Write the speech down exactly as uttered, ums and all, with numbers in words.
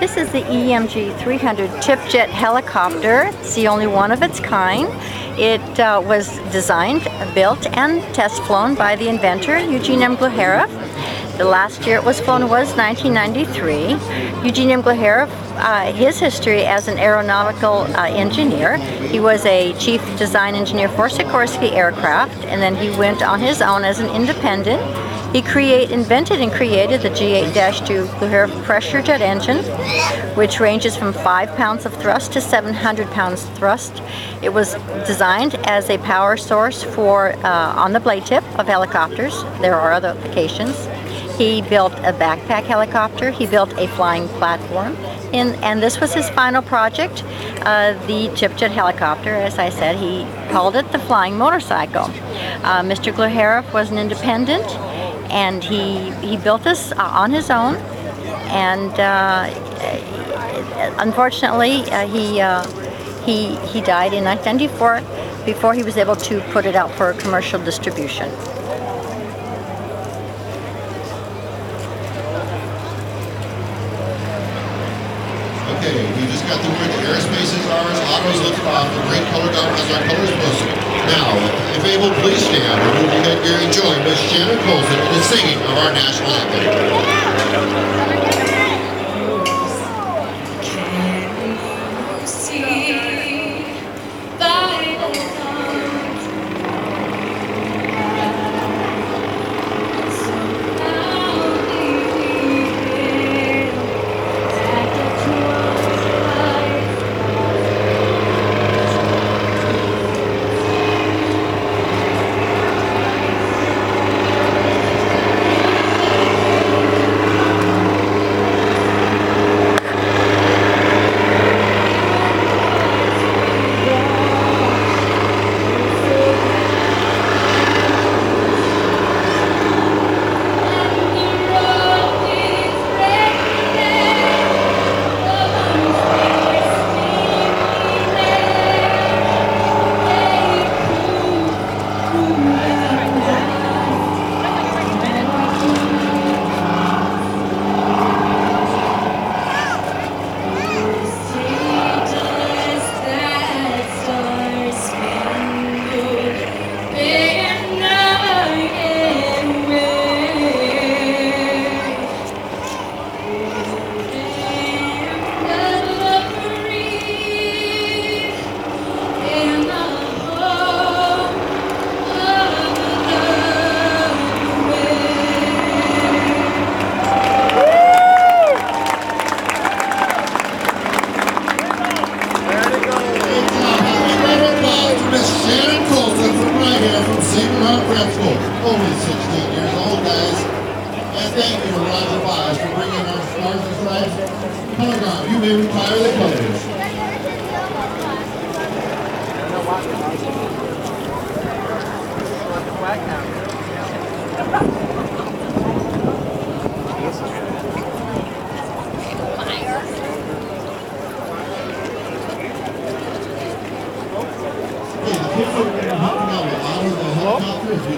This is the E M G three hundred Tipjet helicopter. It's the only one of its kind. It uh, was designed, built, and test flown by the inventor, Eugene M. Gluhareff. The last year it was flown was nineteen ninety-three. Eugene M. Gluhareff, uh, his history as an aeronautical uh, engineer, he was a chief design engineer for Sikorsky Aircraft, and then he went on his own as an independent. He create, invented and created the G eight dash two Gluhareff pressure jet engine, which ranges from five pounds of thrust to seven hundred pounds thrust. It was designed as a power source for uh, on the blade tip of helicopters. There are other applications. He built a backpack helicopter. He built a flying platform. And, and this was his final project, uh, the Tipjet helicopter. As I said, he called it the flying motorcycle. Uh, Mister Gluhareff was an independent, and he, he built this uh, on his own. And uh, unfortunately, uh, he, uh, he, he died in nineteen ninety-four before he was able to put it out for commercial distribution. Okay, we just got the word airspace is ours, autos lifted off, the great color dot has our colors posted. Now, if able, please stand and move your head gear and join Miss Shannon Colson in the singing of our national anthem. Only sixteen years old, guys. And thank you to Roger Wise for bringing our stars and stripes. Pentagon, you may retire the colors. Okay, the kids over there helping out with honor the helicopter.